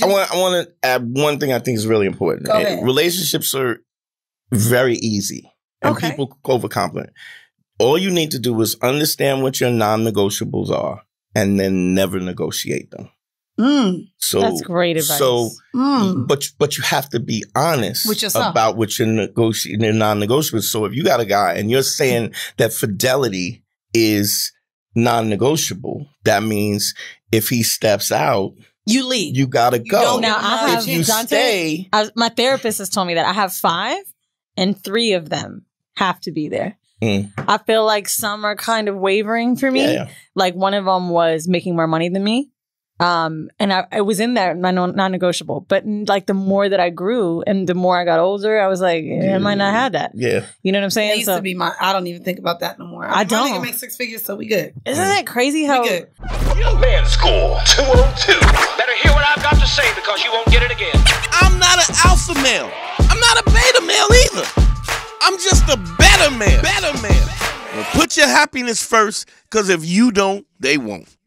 I want to add one thing I think is really important. Relationships are very easy. And people overcomplicate. All you need to do is understand what your non-negotiables are and then never negotiate them. So that's great advice. So, but you have to be honest with yourself about what your non-negotiables. So if you got a guy and you're saying that fidelity is non-negotiable, that means if he steps out, you leave. You gotta go. Now I have Dante, my therapist has told me that I have 5 and 3 of them have to be there. I feel like some are kind of wavering for me. Like one of them was making more money than me. And I was in there, non-negotiable. But like the more that I grew and the more I got older, I was like, I might not have that. You know what I'm saying? It used to be my, I don't even think about that no more. I don't. I can make 6 figures, so we good. Isn't that crazy how... We good. Young man score 202. Better hear what I've got to say because you won't get it again. I'm not an alpha male. I'm not a beta male either. I'm just a better man. Better man. Put your happiness first, because if you don't, they won't.